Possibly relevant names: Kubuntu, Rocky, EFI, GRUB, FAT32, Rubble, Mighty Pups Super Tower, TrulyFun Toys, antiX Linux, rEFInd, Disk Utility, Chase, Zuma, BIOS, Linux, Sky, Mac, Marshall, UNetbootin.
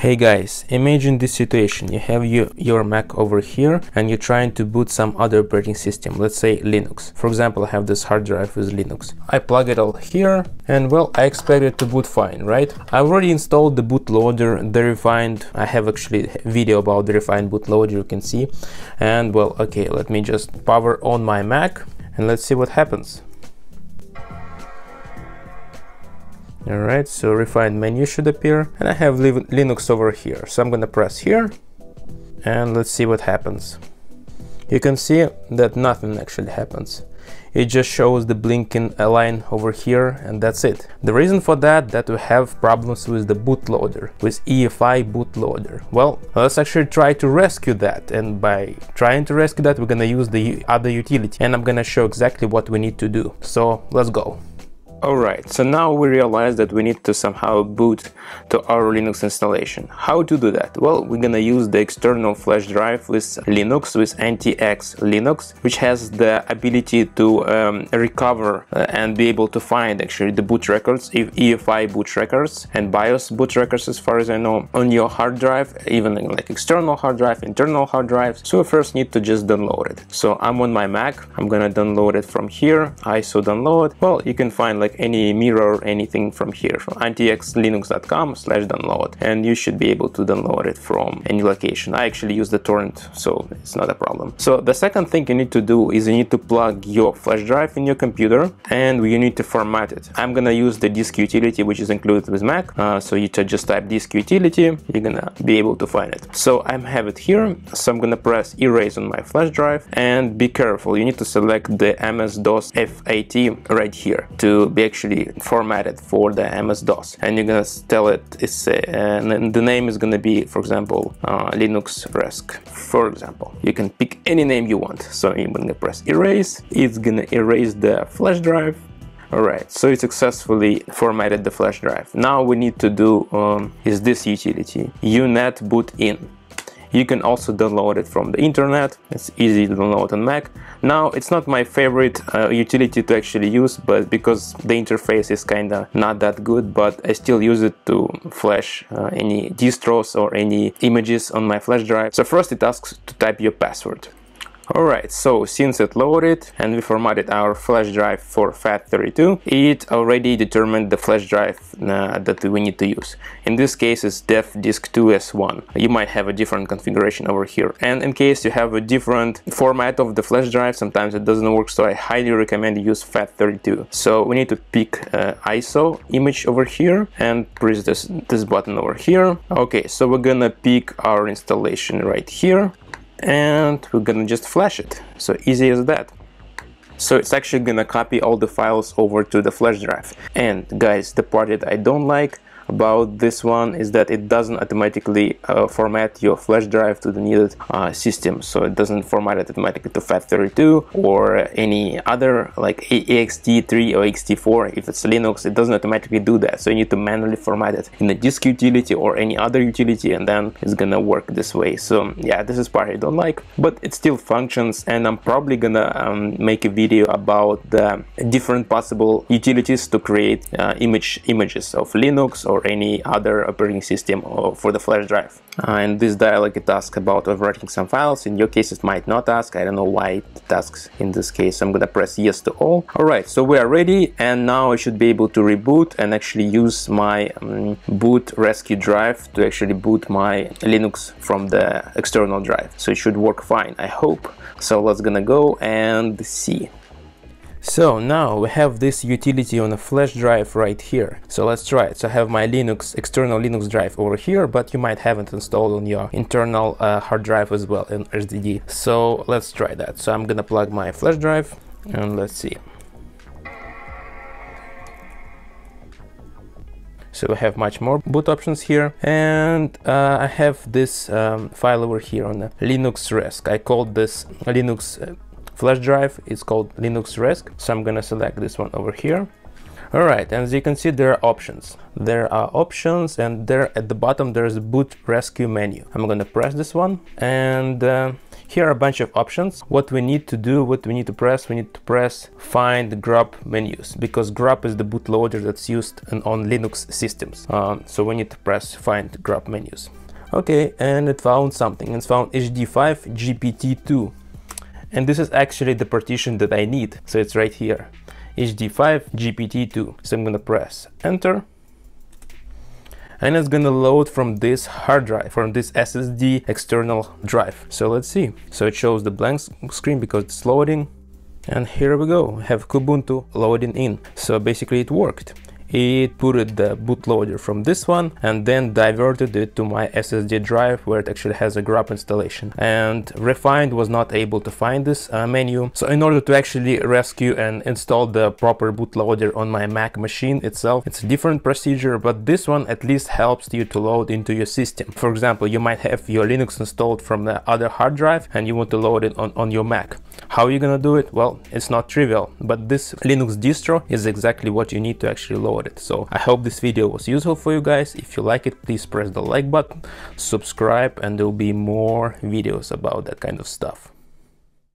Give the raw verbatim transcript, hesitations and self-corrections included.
Hey guys, imagine this situation. You have you, your Mac over here and you're trying to boot some other operating system, let's say Linux. For example, I have this hard drive with Linux. I plug it all here and well, I expect it to boot fine, right? I've already installed the bootloader, the rEFInd. I have actually a video about the rEFInd bootloader, you can see. And well, okay, let me just power on my Mac and let's see what happens. Alright, so rEFInd menu should appear and I have Linux over here. So I'm gonna press here and let's see what happens. You can see that nothing actually happens. It just shows the blinking line over here and that's it. The reason for that that we have problems with the bootloader, with E F I bootloader. Well, let's actually try to rescue that, and by trying to rescue that we're gonna use the other utility and I'm gonna show exactly what we need to do. So let's go. Alright, so now we realize that we need to somehow boot to our Linux installation. How to do that? Well, we're gonna use the external flash drive with Linux, with antiX Linux, which has the ability to um, recover uh, and be able to find actually the boot records, if E F I boot records and BIOS boot records, as far as I know, on your hard drive, even like external hard drive, internal hard drives. So we first need to just download it. So I'm on my Mac, I'm gonna download it from here, I S O download. Well, you can find like any mirror or anything from here, from antiX linux dot com slash download, and you should be able to download it from any location. I actually use the torrent, so it's not a problem. So the second thing you need to do is you need to plug your flash drive in your computer and you need to format it. I'm gonna use the Disk Utility, which is included with Mac, uh, so you just type Disk Utility, you're gonna be able to find it. So I have it here, so I'm gonna press erase on my flash drive, and be careful, you need to select the M S DOS F A T right here to be actually formatted for the M S DOS, and you're gonna tell it it's uh, and the name is gonna be, for example, uh, Linux Resc, for example. You can pick any name you want. So you're gonna press erase, it's gonna erase the flash drive. Alright, so it successfully formatted the flash drive. Now we need to do um, is this utility, UNetbootin. You can also download it from the internet. It's easy to download on Mac. Now, it's not my favorite uh, utility to actually use, but because the interface is kind of not that good, but I still use it to flash uh, any distros or any images on my flash drive. So first it asks to type your password. Alright, so since it loaded and we formatted our flash drive for FAT thirty-two, it already determined the flash drive uh, that we need to use. In this case it's def disk two S one. You might have a different configuration over here. And in case you have a different format of the flash drive, sometimes it doesn't work, so I highly recommend you use FAT thirty-two. So we need to pick uh, I S O image over here and press this, this button over here. Okay, so we're gonna pick our installation right here. And we're gonna just flash it. So easy as that. So it's actually gonna copy all the files over to the flash drive. And guys, the part that I don't like about this one is that it doesn't automatically uh, format your flash drive to the needed uh, system. So it doesn't format it automatically to FAT thirty-two or any other like E X T three or E X T four. If it's Linux, it doesn't automatically do that. So you need to manually format it in the disk utility or any other utility, and then it's gonna work this way. So yeah, this is part I don't like, but it still functions, and I'm probably gonna um, make a video about the different possible utilities to create uh, image images of Linux or any other operating system or for the flash drive. Uh, in this dialog it asks about overwriting some files. In your case it might not ask, I don't know why it asks in this case. I'm gonna press yes to all. Alright, so we are ready, and now I should be able to reboot and actually use my um, boot rescue drive to actually boot my Linux from the external drive. So it should work fine, I hope. So let's gonna go and see. So now we have this utility on a flash drive right here. So let's try it. So I have my Linux, external Linux drive over here, but you might have it installed on your internal uh, hard drive as well, in S S D. So let's try that. So I'm gonna plug my flash drive and let's see. So we have much more boot options here, and uh, I have this um, file over here on the Linux Resc. I called this Linux uh, flash drive, it's called Linux Resc, so I'm gonna select this one over here. Alright, and as you can see there are options. There are options, and there at the bottom there's a boot rescue menu. I'm gonna press this one, and uh, Here are a bunch of options. What we need to do, what we need to press, we need to press find grub menus, because grub is the bootloader that's used in, on Linux systems. Um, so we need to press find grub menus. Okay, and it found something. It's found H D five G P T two. And this is actually the partition that I need. So it's right here, H D five G P T two. So I'm gonna press enter. And it's gonna load from this hard drive, from this S S D external drive. So let's see. So it shows the blank screen because it's loading. And here we go, we have Kubuntu loading in. So basically it worked. It put the bootloader from this one and then diverted it to my S S D drive where it actually has a grub installation. And rEFInd was not able to find this uh, menu. So in order to actually rescue and install the proper bootloader on my Mac machine itself, it's a different procedure, but this one at least helps you to load into your system. For example, you might have your Linux installed from the other hard drive and you want to load it on, on your Mac. How are you gonna do it? Well, it's not trivial, but this Linux distro is exactly what you need to actually load it. So I hope this video was useful for you guys. If you like it, please press the like button, subscribe, and there will be more videos about that kind of stuff.